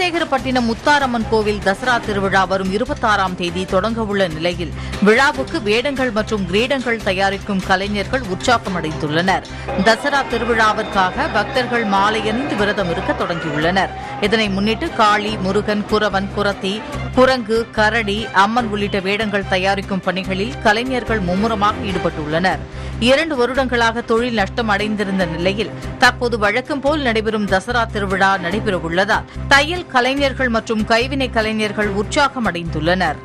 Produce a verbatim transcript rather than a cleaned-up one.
குலசேகரப்பட்டினம் முத்தாரம்மன் கோவில் தசரா திருவிழா வரும் இருபத்தாறாம் தேதி தொடங்க உள்ள நிலையில் விழாவுக்கு வேடங்கள் மற்றும் கிரீடங்கள் தயாரிக்கும் கலைஞர்கள் உற்சாகமடைந்துள்ளனர். தசரா திருவிழாவிற்காக பக்தர்கள் மாலை அணிந்து விரதம் இருக்க தொடங்கியுள்ளனர். இதனை முன்னிட்டு காளி, முருகன், குரவன், குரத்தி, குரங்கு, கரடி, அம்மன் உள்ளிட்ட வேடங்கள் தயாரிக்கும் பணிகளில் கலைஞர்கள் மும்முரமாக ஈடுபட்டுள்ளனர். இரண்டு வருடங்களாக தொழில் நஷ்டம் அடைந்திருந்த நிலையில் தற்போது வழக்கம் போல் நடைபெறும் தசரா திருவிழா நடைபெறவுள்ளதால் தையல் கலைஞர்கள் மற்றும் கைவினை கலைஞர்கள் உற்சாகமடைந்துள்ளனர்.